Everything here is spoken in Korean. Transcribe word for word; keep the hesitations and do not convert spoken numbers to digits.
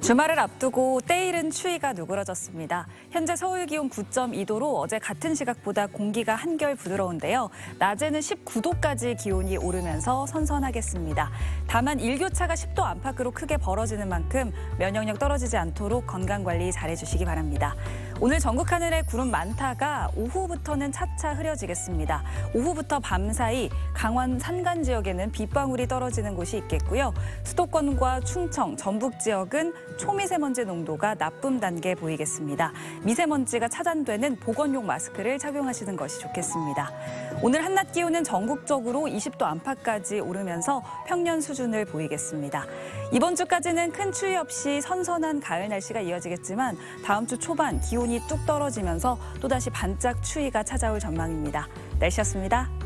주말을 앞두고 때이른 추위가 누그러졌습니다. 현재 서울 기온 구 점 이 도로 어제 같은 시각보다 공기가 한결 부드러운데요. 낮에는 십구 도까지 기온이 오르면서 선선하겠습니다. 다만 일교차가 십 도 안팎으로 크게 벌어지는 만큼 면역력 떨어지지 않도록 건강관리 잘해주시기 바랍니다. 오늘 전국 하늘에 구름 많다가 오후부터는 차차 흐려지겠습니다. 오후부터 밤사이 강원 산간 지역에는 빗방울이 떨어지는 곳이 있겠고요. 수도권과 충청, 전북 지역은 초미세먼지 농도가 나쁨 단계 보이겠습니다. 미세먼지가 차단되는 보건용 마스크를 착용하시는 것이 좋겠습니다. 오늘 한낮 기온은 전국적으로 이십 도 안팎까지 오르면서 평년 수준을 보이겠습니다. 이번 주까지는 큰 추위 없이 선선한 가을 날씨가 이어지겠지만 다음 주 초반 기온이 뚝 떨어지면서 또다시 반짝 추위가 찾아올 전망입니다. 날씨였습니다.